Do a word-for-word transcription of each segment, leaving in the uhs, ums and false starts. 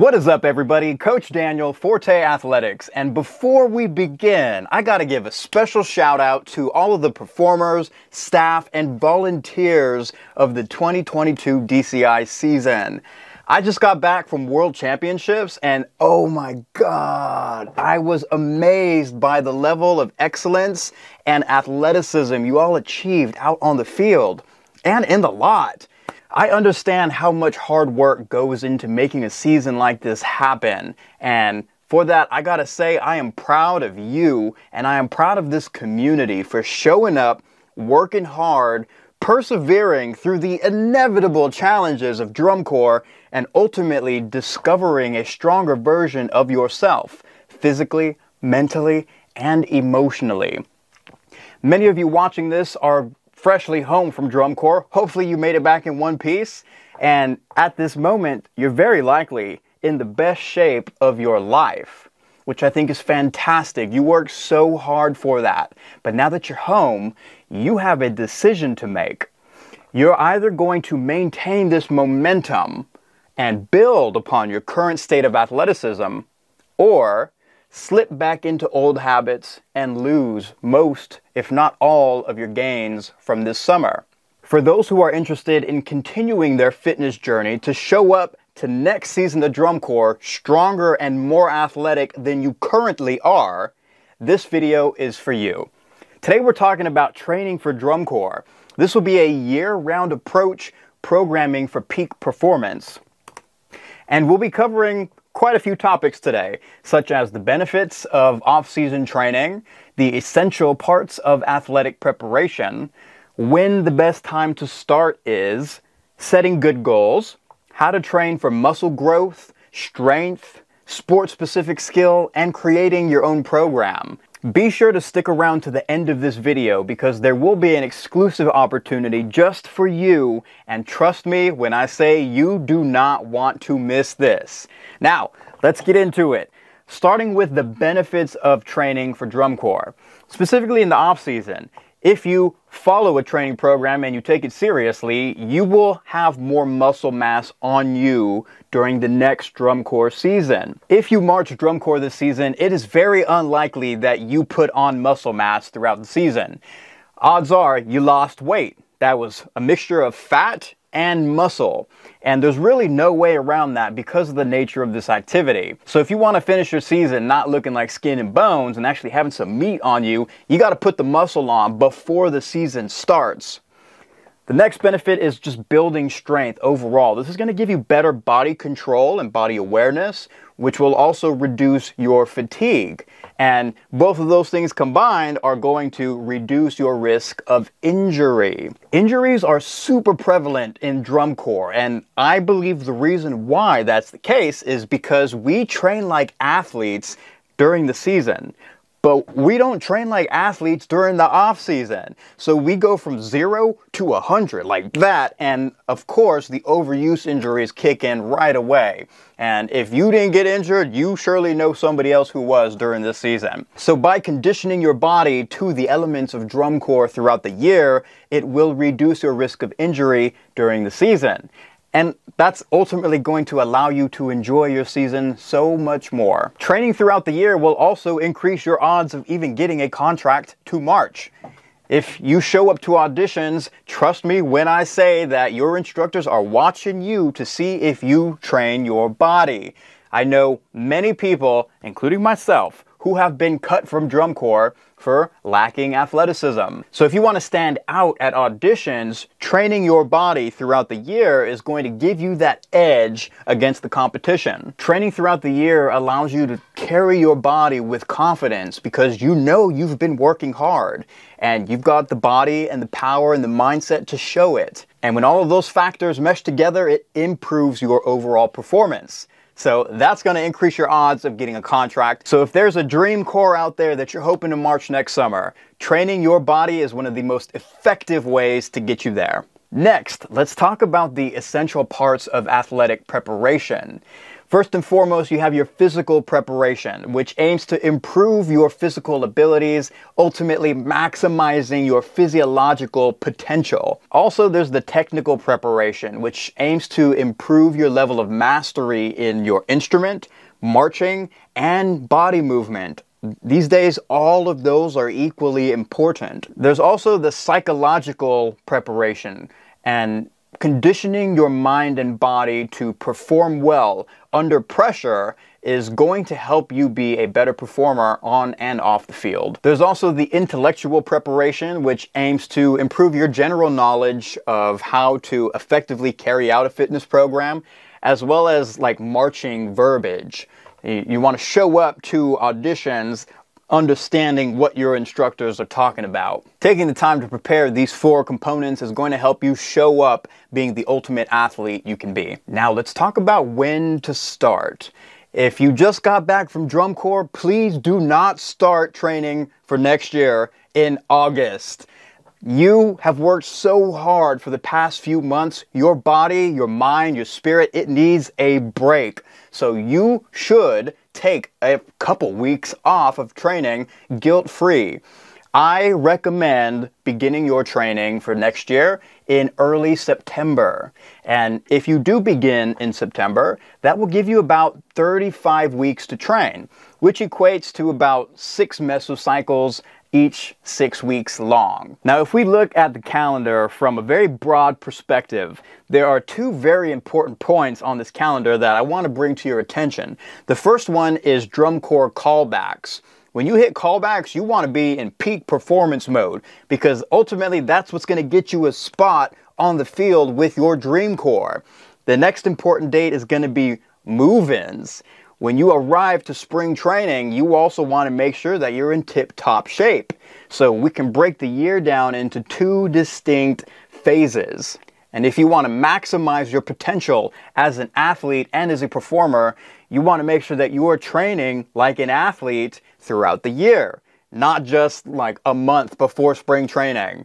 What is up, everybody? Coach Daniel, Forte Athletics. And before we begin, I gotta give a special shout out to all of the performers, staff, and volunteers of the twenty twenty-two D C I season. I just got back from World Championships and oh my God, I was amazed by the level of excellence and athleticism you all achieved out on the field and in the lot. I understand how much hard work goes into making a season like this happen, and for that I gotta say I am proud of you and I am proud of this community for showing up, working hard, persevering through the inevitable challenges of drum corps, and ultimately discovering a stronger version of yourself, physically, mentally, and emotionally. Many of you watching this are freshly home from drum corps. Hopefully you made it back in one piece, and at this moment you're very likely in the best shape of your life, which I think is fantastic. You worked so hard for that, but now that you're home, you have a decision to make. You're either going to maintain this momentum and build upon your current state of athleticism, or slip back into old habits and lose most, if not all, of your gains from this summer. For those who are interested in continuing their fitness journey to show up to next season of drum corps stronger and more athletic than you currently are, this video is for you. Today we're talking about training for drum corps. This will be a year-round approach, programming for peak performance. And we'll be covering quite a few topics today, such as the benefits of off-season training, the essential parts of athletic preparation, when the best time to start is, setting good goals, how to train for muscle growth, strength, sport-specific skill, and creating your own program. Be sure to stick around to the end of this video because there will be an exclusive opportunity just for you, and trust me when I say you do not want to miss this. Now, let's get into it, starting with the benefits of training for drum corps, specifically in the off-season. If you follow a training program and you take it seriously, you will have more muscle mass on you during the next drum corps season. If you march drum corps this season, it is very unlikely that you put on muscle mass throughout the season. Odds are you lost weight. That was a mixture of fat and muscle, and there's really no way around that because of the nature of this activity. So if you want to finish your season not looking like skin and bones and actually having some meat on you, you got to put the muscle on before the season starts. The next benefit is just building strength overall. This is going to give you better body control and body awareness, which will also reduce your fatigue. And both of those things combined are going to reduce your risk of injury. Injuries are super prevalent in drum corps, and I believe the reason why that's the case is because we train like athletes during the season. But we don't train like athletes during the off season. So we go from zero to a hundred like that. And of course, the overuse injuries kick in right away. And if you didn't get injured, you surely know somebody else who was during this season. So by conditioning your body to the elements of drum corps throughout the year, it will reduce your risk of injury during the season. And that's ultimately going to allow you to enjoy your season so much more. Training throughout the year will also increase your odds of even getting a contract to march. If you show up to auditions, trust me when I say that your instructors are watching you to see if you train your body. I know many people, including myself, who have been cut from drum corps for lacking athleticism. So if you want to stand out at auditions, training your body throughout the year is going to give you that edge against the competition. Training throughout the year allows you to carry your body with confidence because you know you've been working hard and you've got the body and the power and the mindset to show it. And when all of those factors mesh together, it improves your overall performance. So that's going to increase your odds of getting a contract. So if there's a dream corps out there that you're hoping to march next summer, training your body is one of the most effective ways to get you there. Next, let's talk about the essential parts of athletic preparation. First and foremost, you have your physical preparation, which aims to improve your physical abilities, ultimately maximizing your physiological potential. Also, there's the technical preparation, which aims to improve your level of mastery in your instrument, marching, and body movement. These days, all of those are equally important. There's also the psychological preparation and conditioning your mind and body to perform well under pressure is going to help you be a better performer on and off the field. There's also the intellectual preparation, which aims to improve your general knowledge of how to effectively carry out a fitness program, as well as like marching verbiage. You, you want to show up to auditions understanding what your instructors are talking about. Taking the time to prepare these four components is going to help you show up being the ultimate athlete you can be. Now let's talk about when to start. If you just got back from drum corps, please do not start training for next year in August. You have worked so hard for the past few months. Your body, your mind, your spirit, it needs a break. So you should take a couple weeks off of training guilt-free. I recommend beginning your training for next year in early September. And if you do begin in September, that will give you about thirty-five weeks to train, which equates to about six mesocycles each six weeks long. Now, if we look at the calendar from a very broad perspective, there are two very important points on this calendar that I want to bring to your attention. The first one is drum corps callbacks. When you hit callbacks, you want to be in peak performance mode, because ultimately that's what's going to get you a spot on the field with your dream corps. The next important date is going to be move-ins. When you arrive to spring training, you also want to make sure that you're in tip-top shape. So we can break the year down into two distinct phases. And if you want to maximize your potential as an athlete and as a performer, you want to make sure that you are training like an athlete throughout the year, not just like a month before spring training.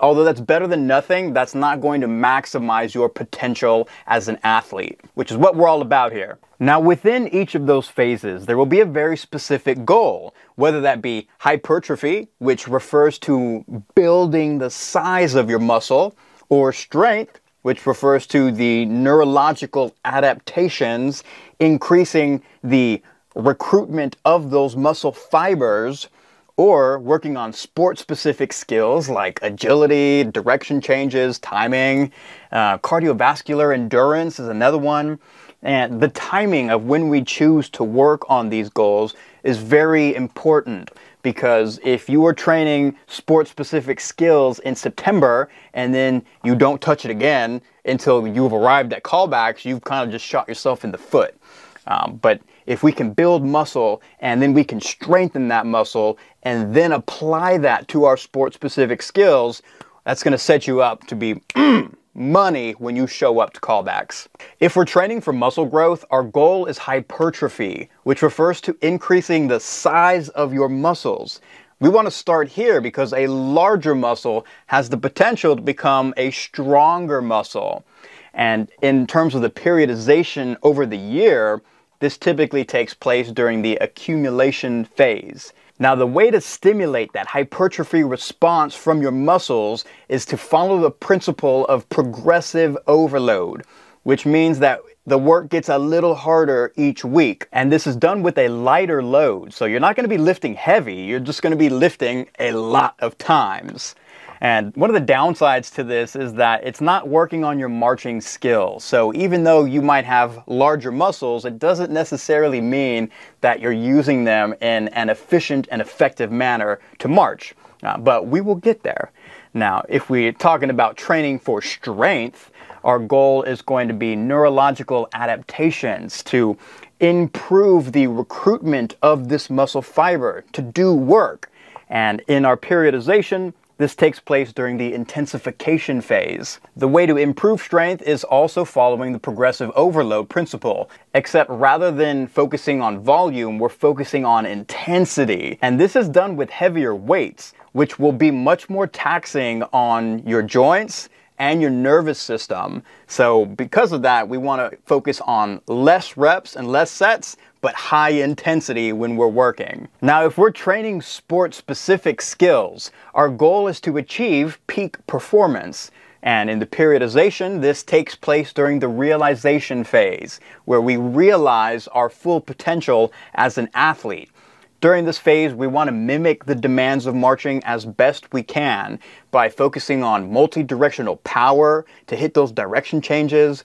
Although that's better than nothing, that's not going to maximize your potential as an athlete, which is what we're all about here. Now, within each of those phases, there will be a very specific goal, whether that be hypertrophy, which refers to building the size of your muscle, or strength, which refers to the neurological adaptations, increasing the recruitment of those muscle fibers, or working on sport-specific skills like agility, direction changes, timing. Uh, cardiovascular endurance is another one. And the timing of when we choose to work on these goals is very important, because if you are training sport-specific skills in September and then you don't touch it again until you've arrived at callbacks, you've kind of just shot yourself in the foot. Um, but if we can build muscle and then we can strengthen that muscle and then apply that to our sport-specific skills, that's going to set you up to be money when you show up to callbacks. If we're training for muscle growth, our goal is hypertrophy, which refers to increasing the size of your muscles. We want to start here because a larger muscle has the potential to become a stronger muscle. And in terms of the periodization over the year, this typically takes place during the accumulation phase. Now, the way to stimulate that hypertrophy response from your muscles is to follow the principle of progressive overload, which means that the work gets a little harder each week. And this is done with a lighter load. So you're not going to be lifting heavy. You're just going to be lifting a lot of times. And one of the downsides to this is that it's not working on your marching skill. So even though you might have larger muscles, it doesn't necessarily mean that you're using them in an efficient and effective manner to march. Uh, but we will get there. Now, if we're talking about training for strength, our goal is going to be neurological adaptations to improve the recruitment of this muscle fiber to do work. And in our periodization, this takes place during the intensification phase. The way to improve strength is also following the progressive overload principle, except rather than focusing on volume, we're focusing on intensity. And this is done with heavier weights, which will be much more taxing on your joints and your nervous system. So because of that, we want to focus on less reps and less sets, but high intensity when we're working. Now, if we're training sport-specific skills, our goal is to achieve peak performance. And in the periodization, this takes place during the realization phase, where we realize our full potential as an athlete. During this phase, we want to mimic the demands of marching as best we can by focusing on multi-directional power to hit those direction changes.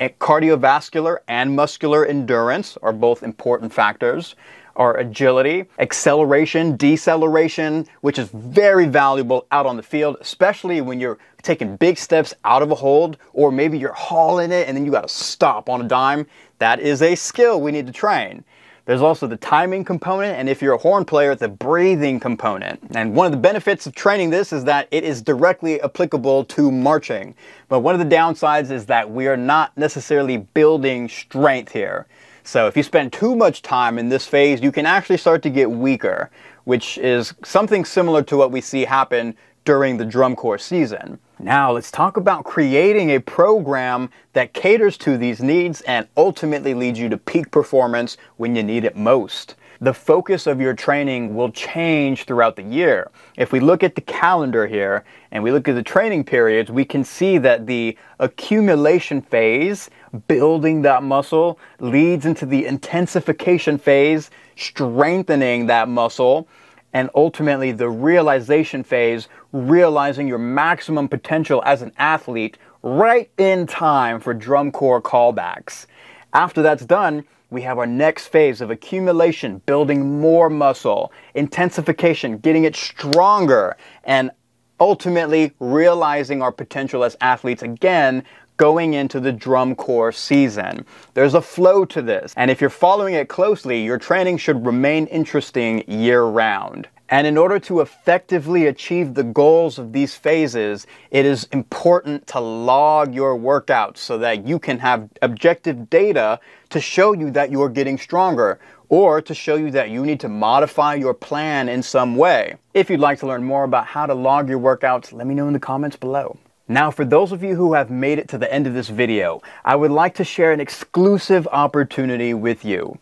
Cardiovascular and muscular endurance are both important factors. Our agility, acceleration, deceleration, which is very valuable out on the field, especially when you're taking big steps out of a hold, or maybe you're hauling it and then you got to stop on a dime. That is a skill we need to train. There's also the timing component, and if you're a horn player, the breathing component. And one of the benefits of training this is that it is directly applicable to marching. But one of the downsides is that we are not necessarily building strength here. So if you spend too much time in this phase, you can actually start to get weaker, which is something similar to what we see happen during the drum corps season. Now let's talk about creating a program that caters to these needs and ultimately leads you to peak performance when you need it most. The focus of your training will change throughout the year. If we look at the calendar here and we look at the training periods, we can see that the accumulation phase, building that muscle, leads into the intensification phase, strengthening that muscle, and ultimately the realization phase, realizing your maximum potential as an athlete right in time for drum corps callbacks. After that's done, we have our next phase of accumulation, building more muscle, intensification, getting it stronger, and ultimately realizing our potential as athletes again, going into the drum corps season. There's a flow to this, and if you're following it closely, your training should remain interesting year-round. And in order to effectively achieve the goals of these phases, it is important to log your workouts so that you can have objective data to show you that you're getting stronger, or to show you that you need to modify your plan in some way. If you'd like to learn more about how to log your workouts, let me know in the comments below. Now, for those of you who have made it to the end of this video, I would like to share an exclusive opportunity with you.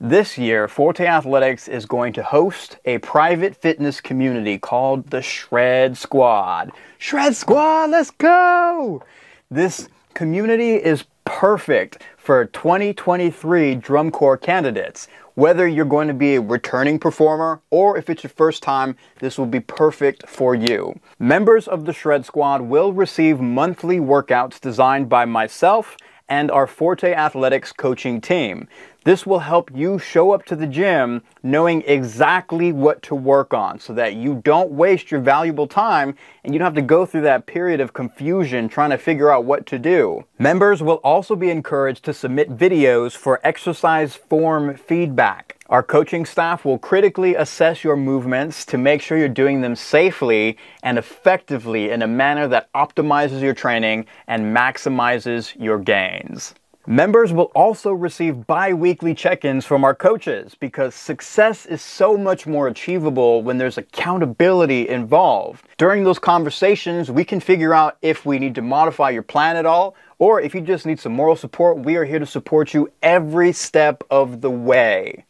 This year, Forte Athletics is going to host a private fitness community called the Shred Squad. Shred Squad, let's go! This community is perfect for twenty twenty-three drum corps candidates. Whether you're going to be a returning performer or if it's your first time, this will be perfect for you. Members of the Shred Squad will receive monthly workouts designed by myself and our Forte Athletics coaching team. This will help you show up to the gym knowing exactly what to work on so that you don't waste your valuable time and you don't have to go through that period of confusion trying to figure out what to do. Members will also be encouraged to submit videos for exercise form feedback. Our coaching staff will critically assess your movements to make sure you're doing them safely and effectively in a manner that optimizes your training and maximizes your gains. Members will also receive bi-weekly check-ins from our coaches because success is so much more achievable when there's accountability involved. During those conversations, we can figure out if we need to modify your plan at all, or if you just need some moral support, we are here to support you every step of the way.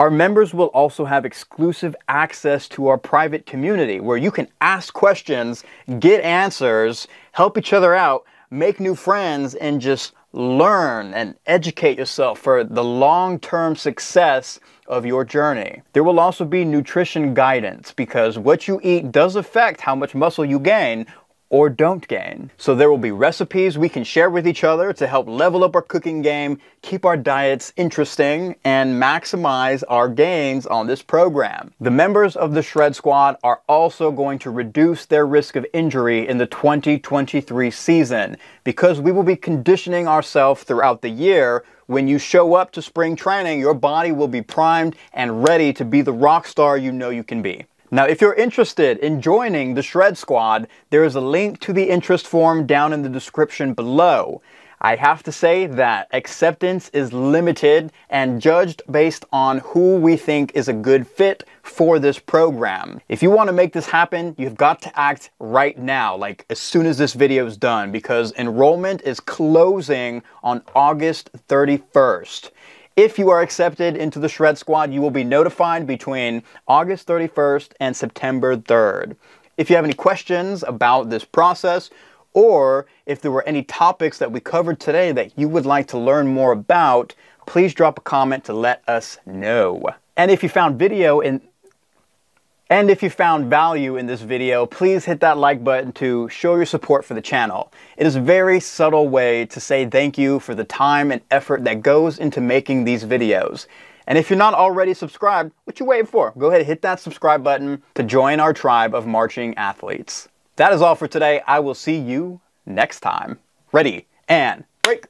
Our members will also have exclusive access to our private community where you can ask questions, get answers, help each other out, make new friends, and just learn and educate yourself for the long-term success of your journey. There will also be nutrition guidance because what you eat does affect how much muscle you gain or don't gain. So there will be recipes we can share with each other to help level up our cooking game, keep our diets interesting, and maximize our gains on this program. The members of the Shred Squad are also going to reduce their risk of injury in the twenty twenty-three season because we will be conditioning ourselves throughout the year. When you show up to spring training, your body will be primed and ready to be the rock star you know you can be. Now, if you're interested in joining the Shred Squad, there is a link to the interest form down in the description below. I have to say that acceptance is limited and judged based on who we think is a good fit for this program. If you want to make this happen, you've got to act right now, like as soon as this video is done, because enrollment is closing on August thirty-first. If you are accepted into the Shred Squad, you will be notified between August thirty-first and September third. If you have any questions about this process, or if there were any topics that we covered today that you would like to learn more about, please drop a comment to let us know. And if you found video in and if you found value in this video, please hit that like button to show your support for the channel. It is a very subtle way to say thank you for the time and effort that goes into making these videos. And if you're not already subscribed, what you waiting for? Go ahead and hit that subscribe button to join our tribe of marching athletes. That is all for today. I will see you next time. Ready and break.